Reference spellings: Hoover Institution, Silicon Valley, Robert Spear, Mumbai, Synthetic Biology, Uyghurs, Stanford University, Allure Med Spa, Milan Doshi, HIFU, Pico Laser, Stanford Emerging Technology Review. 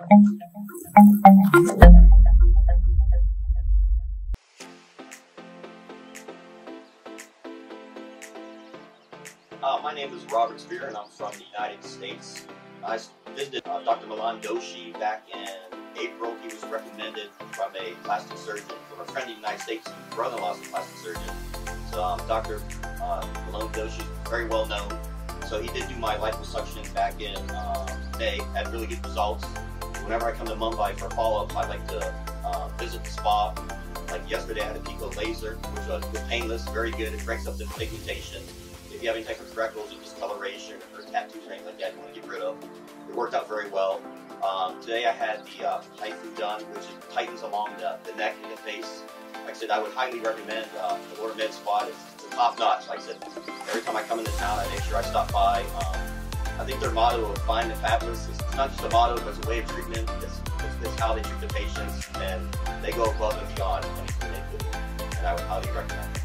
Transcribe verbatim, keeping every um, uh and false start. Uh, my name is Robert Spear and I'm from the United States. I visited uh, Doctor Milan Doshi back in April. He was recommended from a plastic surgeon, from a friend in the United States, whose brother-in-law is a plastic surgeon. So um, Doctor Uh, Milan Doshi is very well known. So he did do my liposuction back in uh, May, had really good results. Whenever I come to Mumbai for follow-ups, I like to uh, visit the spa. Like yesterday, I had a Pico Laser, which was painless, very good. It breaks up the pigmentation. If you have any type of freckles or discoloration or tattoos or anything like that you want to get rid of, it worked out very well. Um, today I had the uh, H I F U done, which is, tightens along the, the neck and the face. Like I said, I would highly recommend uh, the Allure Med Spa. It's, it's top notch. Like I said, every time I come into town, I make sure I stop by. Um, I think their motto of "Find the Fabulous" is not just a motto, but it's a way of treatment. It's, it's, it's how they treat the patients, and they go above and beyond anything they do. And I would highly recommend it.